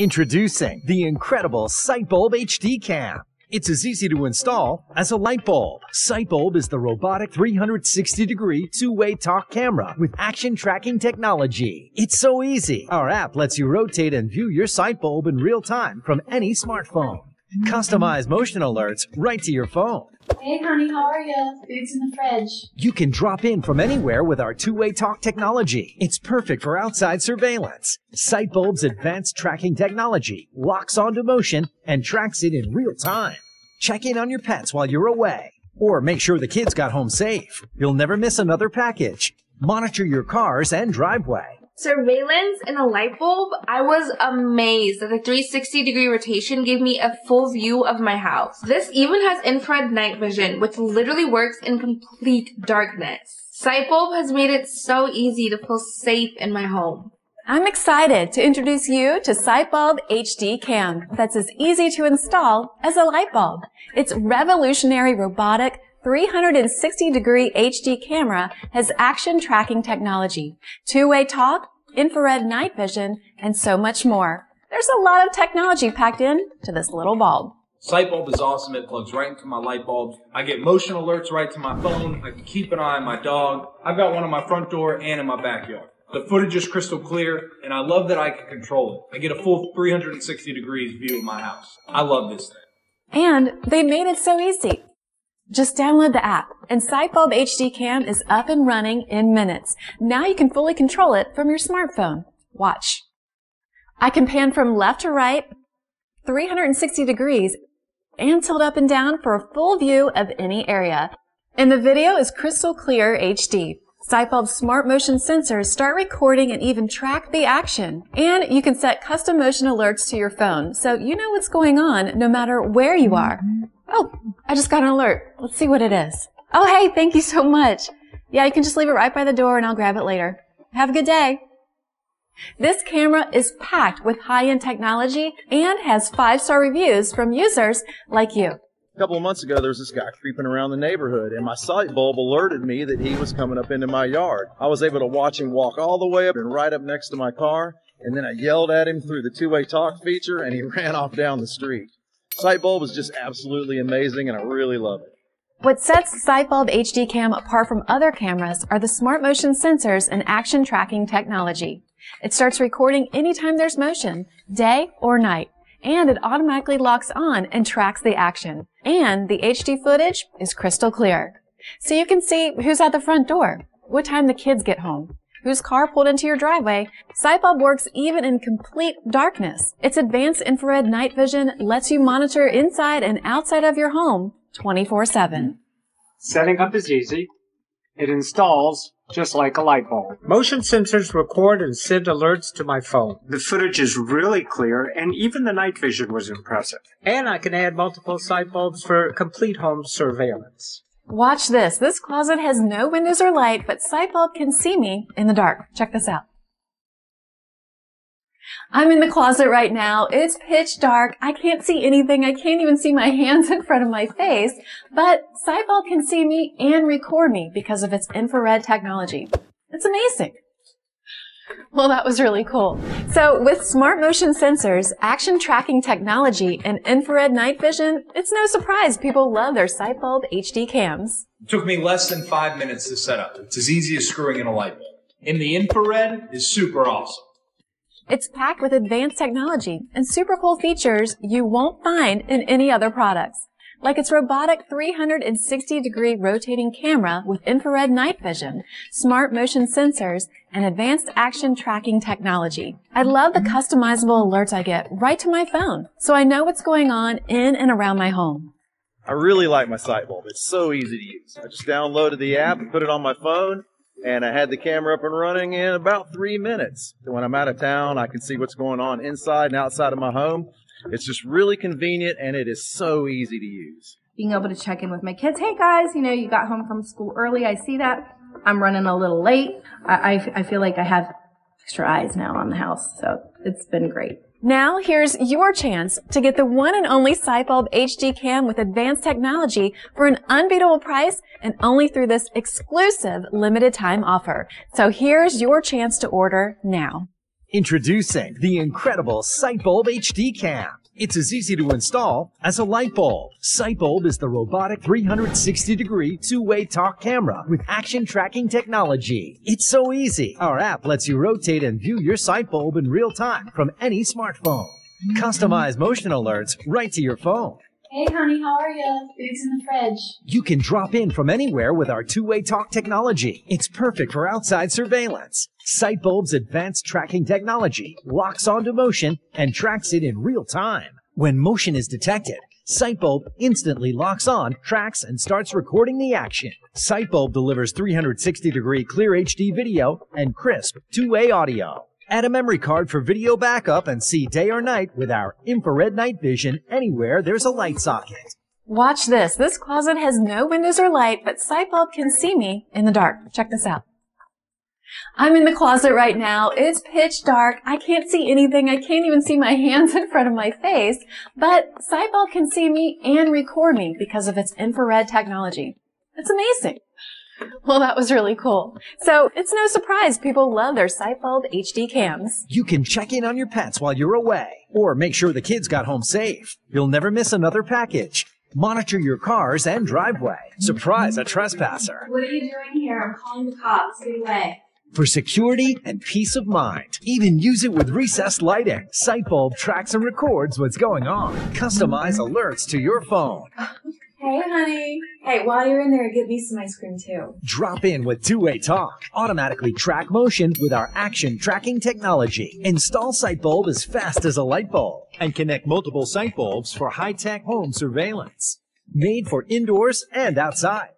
Introducing the incredible Sight Bulb HD Cam. It's as easy to install as a light bulb. Sight Bulb is the robotic 360-degree two-way talk camera with action tracking technology. It's so easy. Our app lets you rotate and view your Sight Bulb in real time from any smartphone. Customize motion alerts right to your phone. Hey honey, how are you? Food's in the fridge. You can drop in from anywhere with our two-way talk technology. It's perfect for outside surveillance. Sight Bulb's advanced tracking technology locks onto motion and tracks it in real time. Check in on your pets while you're away, or make sure the kids got home safe. You'll never miss another package. Monitor your cars and driveway. Surveillance and a light bulb, I was amazed that the 360-degree rotation gave me a full view of my house. This even has infrared night vision, which literally works in complete darkness. Sight Bulb has made it so easy to feel safe in my home. I'm excited to introduce you to Sight Bulb HD Cam. That's as easy to install as a light bulb. Its revolutionary robotic 360-degree HD camera has action tracking technology, two-way talk, infrared night vision, and so much more. There's a lot of technology packed in to this little bulb. Sight Bulb is awesome. It plugs right into my light bulb. I get motion alerts right to my phone. I can keep an eye on my dog. I've got one on my front door and in my backyard. The footage is crystal clear, and I love that I can control it. I get a full 360 degrees view of my house. I love this thing. And they made it so easy. Just download the app, and Sight Bulb HD Cam is up and running in minutes. Now you can fully control it from your smartphone. Watch. I can pan from left to right, 360 degrees, and tilt up and down for a full view of any area. And the video is crystal clear HD. Sight Bulb's smart motion sensors start recording and even track the action. And you can set custom motion alerts to your phone, so you know what's going on no matter where you are. Oh, I just got an alert. Let's see what it is. Oh, hey, thank you so much. Yeah, you can just leave it right by the door and I'll grab it later. Have a good day. This camera is packed with high-end technology and has 5-star reviews from users like you. A couple of months ago, there was this guy creeping around the neighborhood, and my Sight Bulb alerted me that he was coming up into my yard. I was able to watch him walk all the way up and right up next to my car, and then I yelled at him through the two-way talk feature, and he ran off down the street. Sight Bulb is just absolutely amazing, and I really love it. What sets the Sight Bulb HD Cam apart from other cameras are the smart motion sensors and action tracking technology. It starts recording anytime there's motion, day or night, and it automatically locks on and tracks the action. And the HD footage is crystal clear. So you can see who's at the front door, what time the kids get home, whose car pulled into your driveway. Sight Bulb works even in complete darkness. Its advanced infrared night vision lets you monitor inside and outside of your home 24/7. Setting up is easy. It installs just like a light bulb. Motion sensors record and send alerts to my phone. The footage is really clear, and even the night vision was impressive. And I can add multiple Sight Bulbs for complete home surveillance. Watch this. This closet has no windows or light, but Sight Bulb can see me in the dark. Check this out. I'm in the closet right now. It's pitch dark. I can't see anything. I can't even see my hands in front of my face. But Sight Bulb can see me and record me because of its infrared technology. It's amazing. Well, that was really cool. So with smart motion sensors, action tracking technology, and infrared night vision, it's no surprise people love their Sight Bulb HD Cams. It took me less than 5 minutes to set up. It's as easy as screwing in a light bulb. And the infrared is super awesome. It's packed with advanced technology and super cool features you won't find in any other products, like its robotic 360-degree rotating camera with infrared night vision, smart motion sensors, and advanced action tracking technology. I love the customizable alerts I get right to my phone, so I know what's going on in and around my home. I really like my Sight Bulb. It's so easy to use. I just downloaded the app and put it on my phone, and I had the camera up and running in about 3 minutes. When I'm out of town, I can see what's going on inside and outside of my home. It's just really convenient, and it is so easy to use. Being able to check in with my kids. Hey, guys, you know, you got home from school early. I see that. I'm running a little late. I feel like I have extra eyes now on the house, so it's been great. Now, here's your chance to get the one and only Sight Bulb HD Cam with advanced technology for an unbeatable price and only through this exclusive limited time offer. So here's your chance to order now. Introducing the incredible Sight Bulb HD Cam. It's as easy to install as a light bulb. Sight Bulb is the robotic 360-degree two-way talk camera with action tracking technology. It's so easy. Our app lets you rotate and view your Sight Bulb in real time from any smartphone. Customize motion alerts right to your phone. Hey honey, how are you? Food's in the fridge. You can drop in from anywhere with our two-way talk technology. It's perfect for outside surveillance. Sight Bulb's advanced tracking technology locks onto motion and tracks it in real time. When motion is detected, Sight Bulb instantly locks on, tracks, and starts recording the action. Sight Bulb delivers 360-degree clear HD video and crisp two-way audio. Add a memory card for video backup and see day or night with our infrared night vision anywhere there's a light socket. Watch this. This closet has no windows or light, but Sight Bulb can see me in the dark. Check this out. I'm in the closet right now. It's pitch dark. I can't see anything. I can't even see my hands in front of my face, but Sight Bulb can see me and record me because of its infrared technology. It's amazing. Well, that was really cool. So it's no surprise people love their Sight Bulb HD cams. You can check in on your pets while you're away or make sure the kids got home safe. You'll never miss another package. Monitor your cars and driveway. Surprise a trespasser. What are you doing here? I'm calling the cops. Get away. For security and peace of mind. Even use it with recessed lighting. Sight Bulb tracks and records what's going on. Customize alerts to your phone. Hey, honey. Hey, while you're in there, get me some ice cream, too. Drop in with two-way talk. Automatically track motion with our action tracking technology. Install Sight Bulb as fast as a light bulb. And connect multiple Sight Bulbs for high-tech home surveillance. Made for indoors and outside.